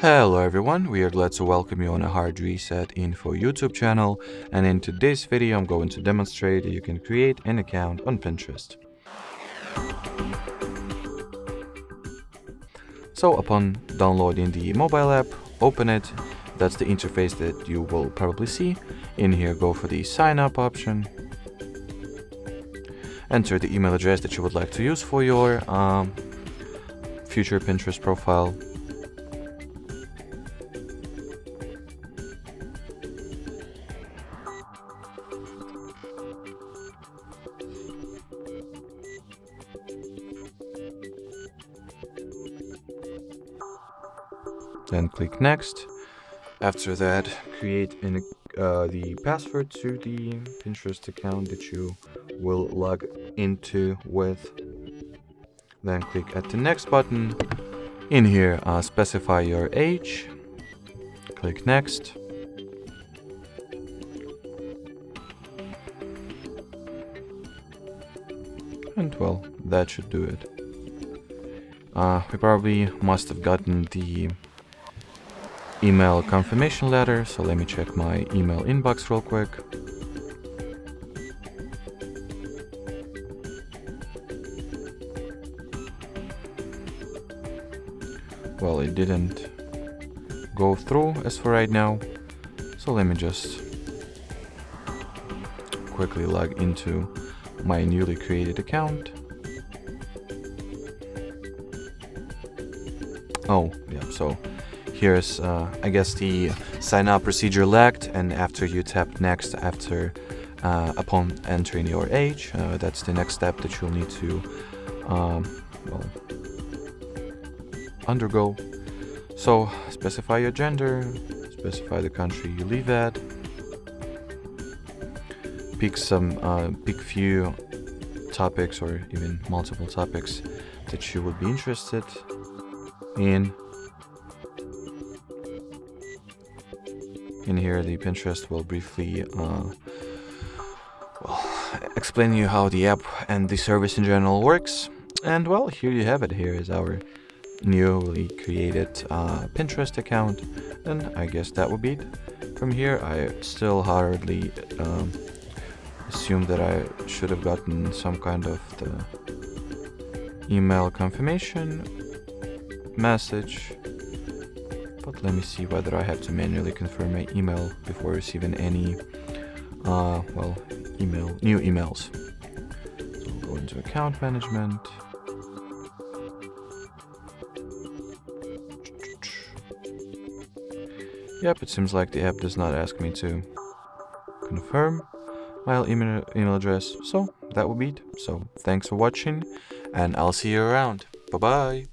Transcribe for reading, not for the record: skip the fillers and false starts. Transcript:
Hello everyone, we are glad to welcome you on a Hard Reset Info YouTube channel, and in today's video I'm going to demonstrate that you can create an account on Pinterest. So upon downloading the mobile app, open it. That's the interface that you will probably see. In here go for the sign up option. Enter the email address that you would like to use for your future Pinterest profile. Then click next. After that, create the password to the Pinterest account that you will log into with. Then click at the next button. In here, specify your age. Click next. And well, that should do it. We probably must have gotten the email confirmation letter, so let me check my email inbox real quick. Well, it didn't go through as for right now, so let me just quickly log into my newly created account. Oh, yeah, so here's, I guess, the sign-up procedure lagged, and after you tap next, after upon entering your age, that's the next step that you'll need to undergo. So specify your gender, specify the country you live at, pick few topics or even multiple topics that you would be interested in. In here, the Pinterest will briefly explain you how the app and the service in general works. And well, here you have it. Here is our newly created Pinterest account. And I guess that would be it. From here, I still hardly assume that I should have gotten some kind of the email confirmation message. But let me see whether I have to manually confirm my email before receiving any new emails. So we'll go into account management. Yep, it seems like the app does not ask me to confirm my email address. So that will be it. So thanks for watching, and I'll see you around. Bye bye.